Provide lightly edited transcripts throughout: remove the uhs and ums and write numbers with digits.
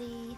thee.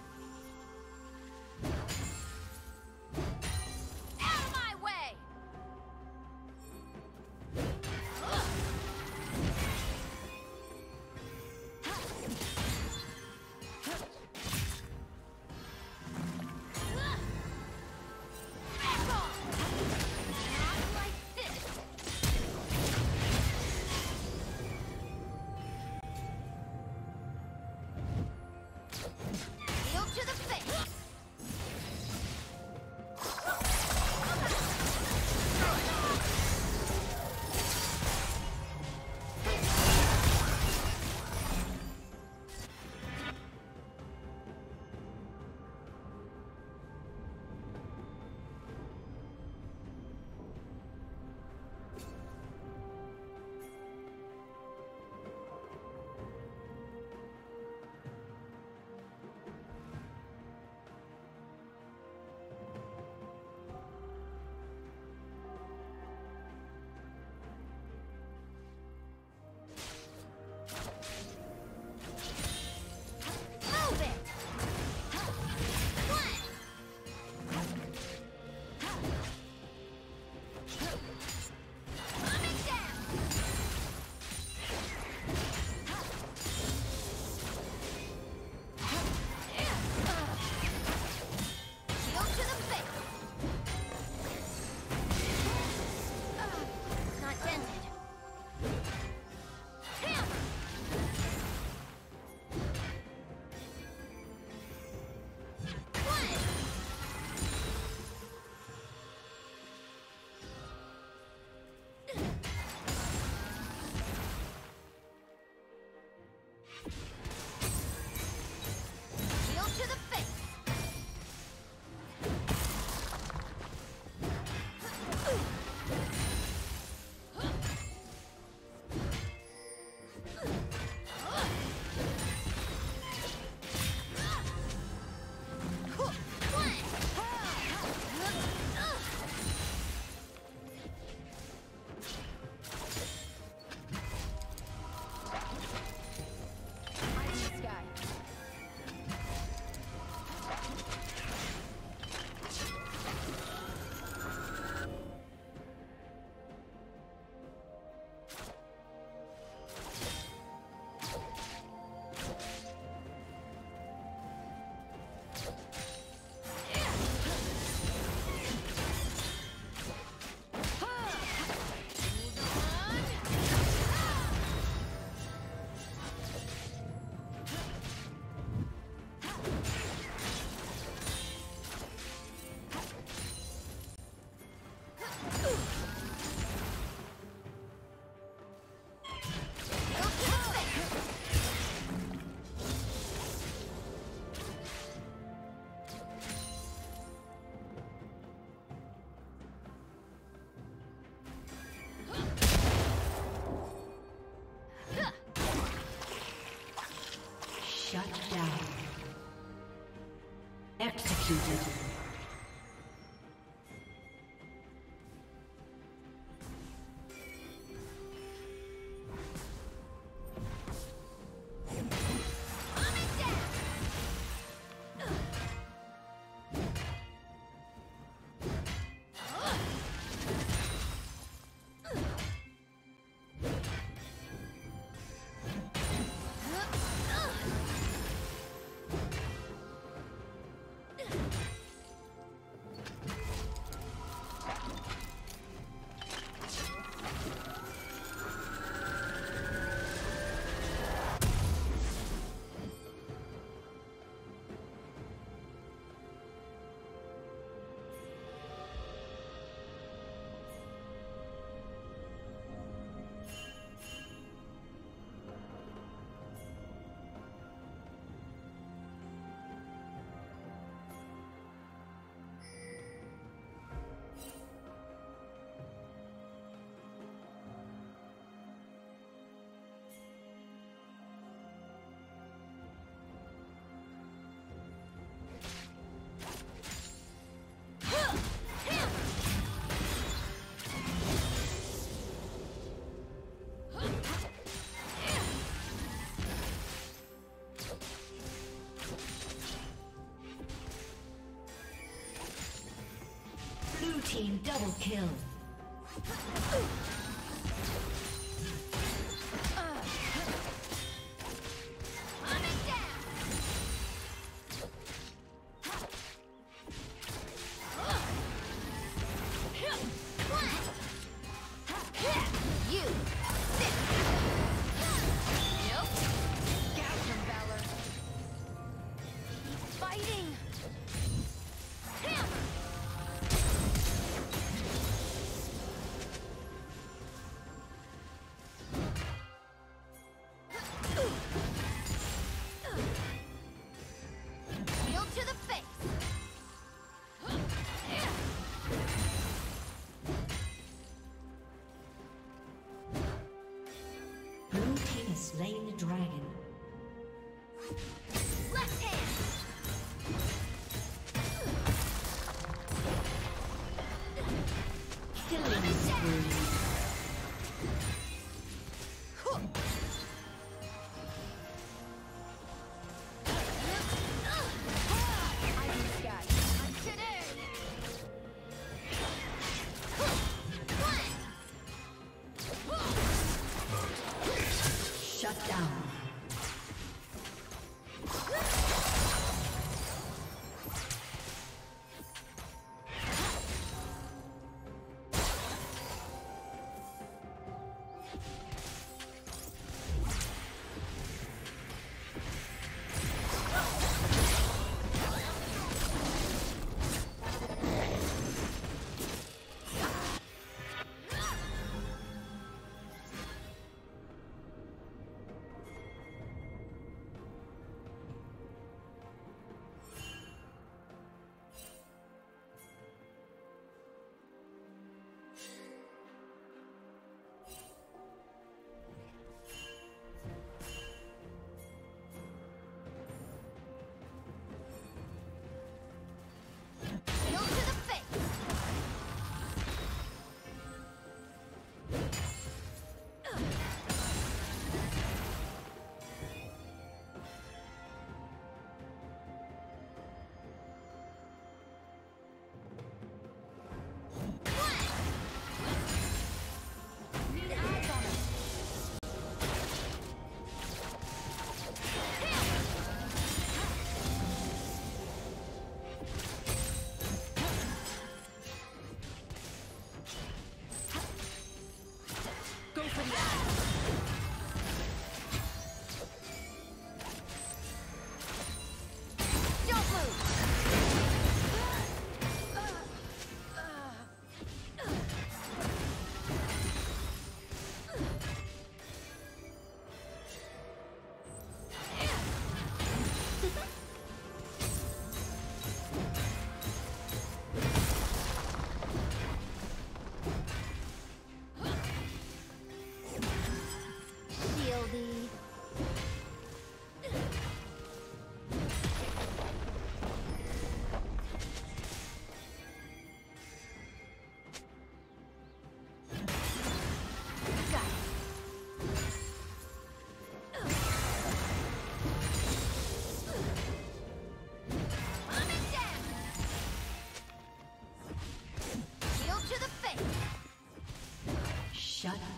Shut down. Executed. team double kill. Slain the dragon. Left hand! Killing spree. Shut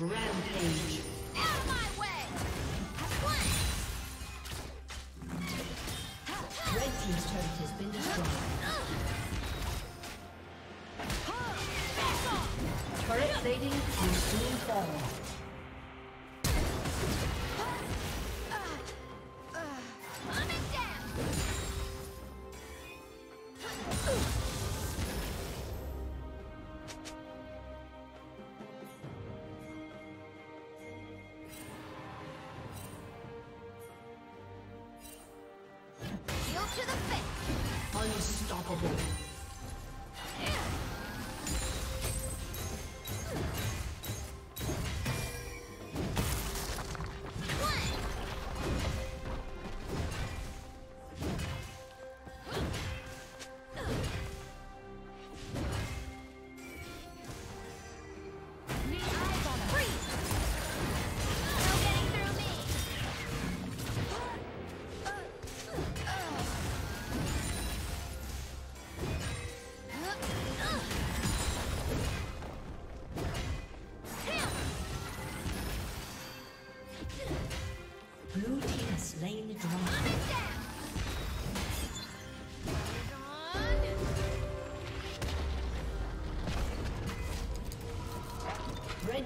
Rampage. Out of my way! One. Red team's turret has been destroyed. Turret plating will soon fall. The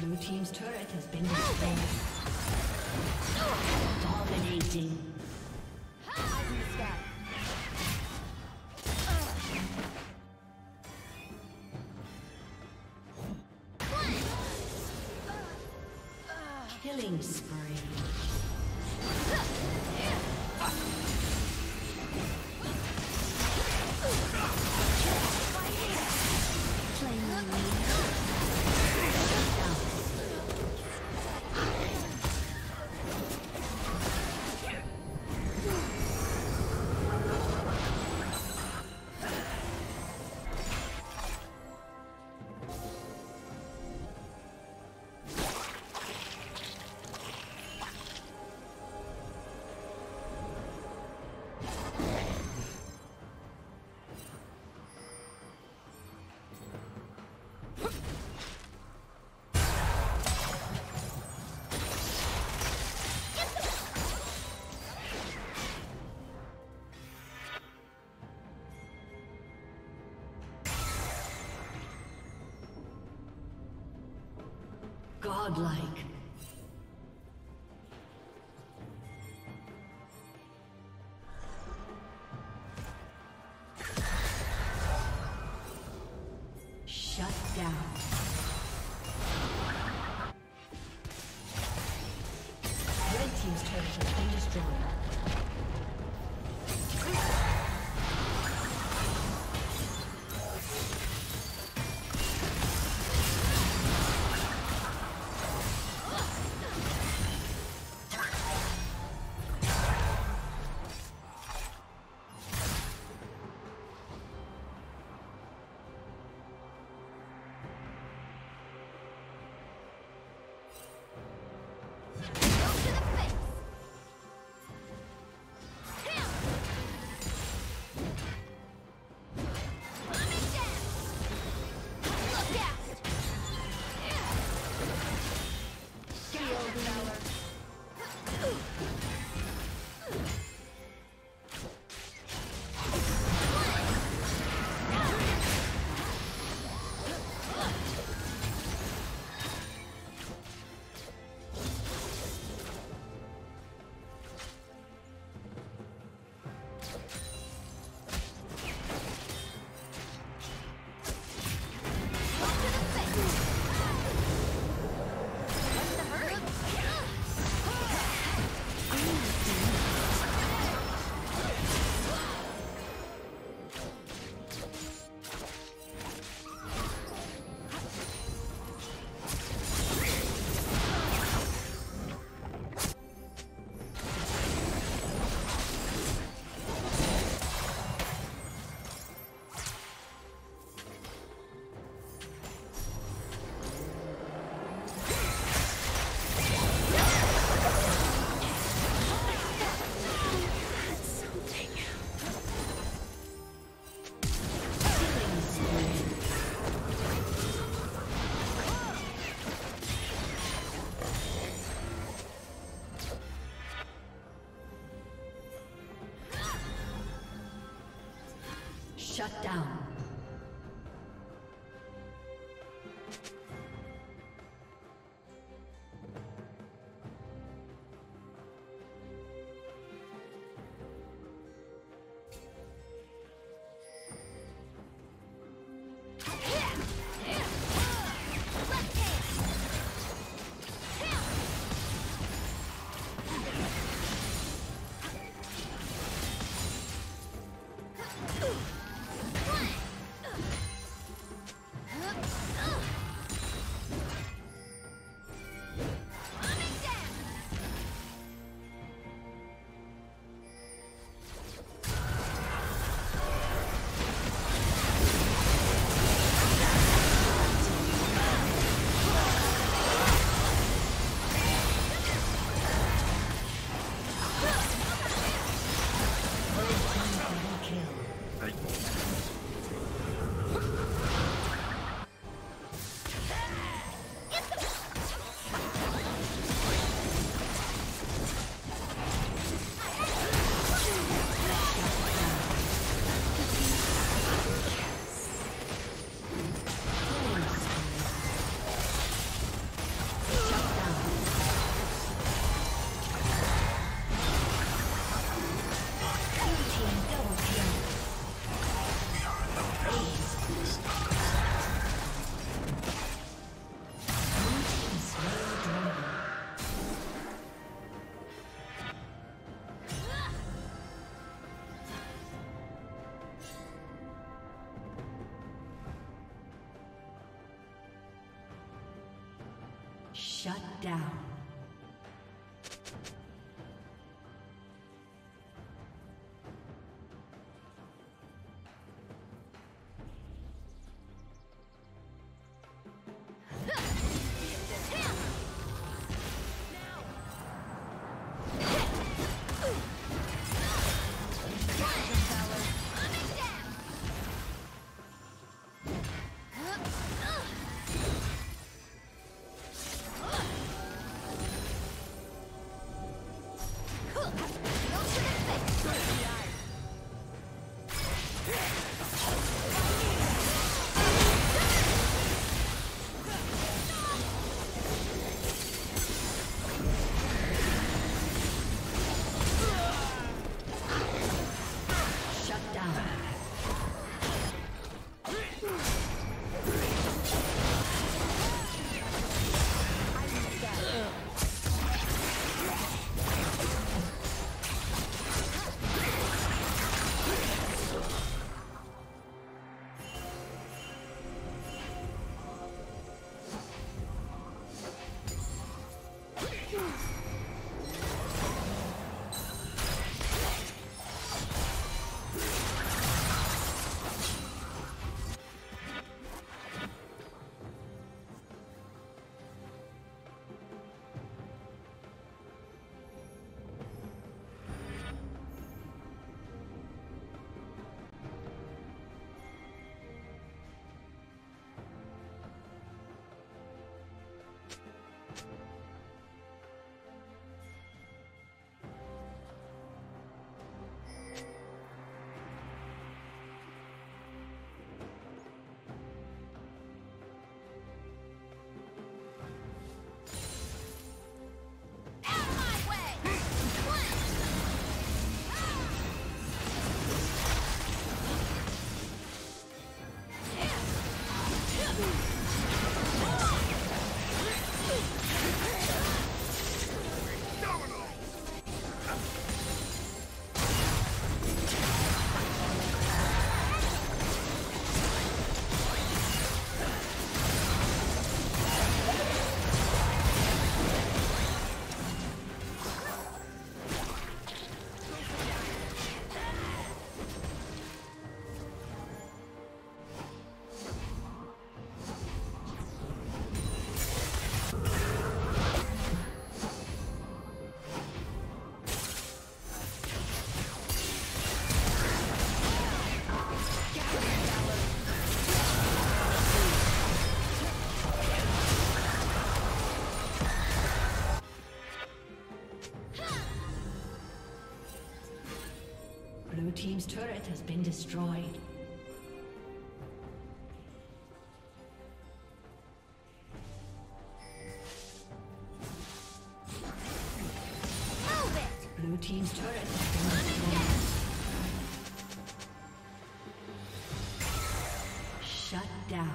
Blue team's turret has been destroyed. Dominating. Killing spree. Godlike. Shut down. Shut down. Shut down. Blue team's turret has been destroyed. Shut down.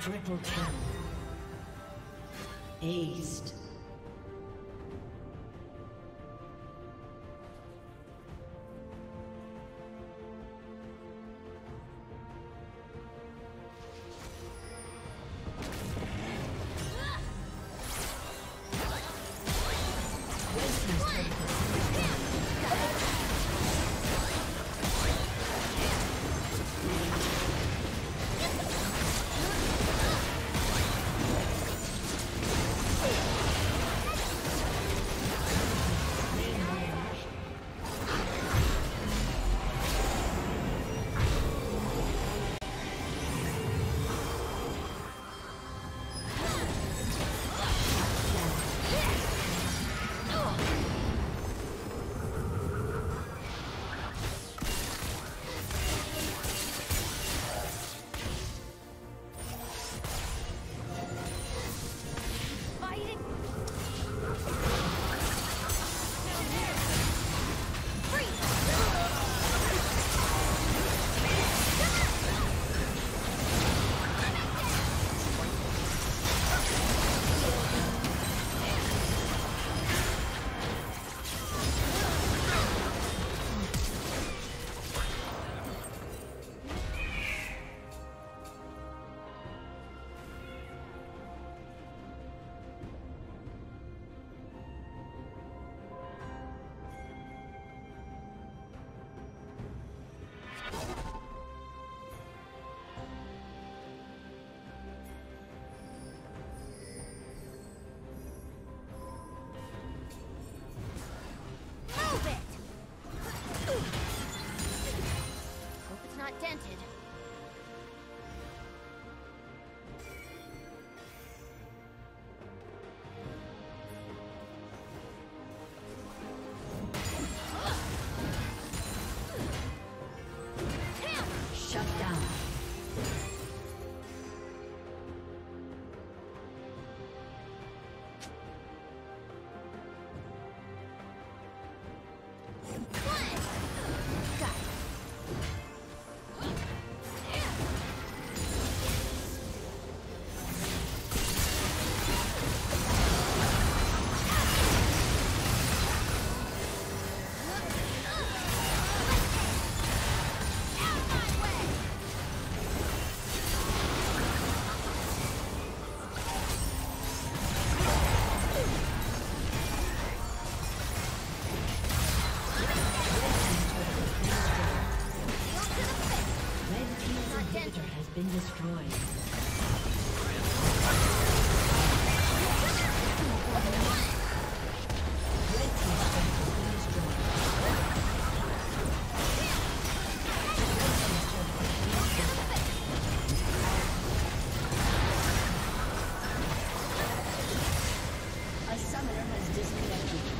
Triple kill. Aced. Partner has disconnected.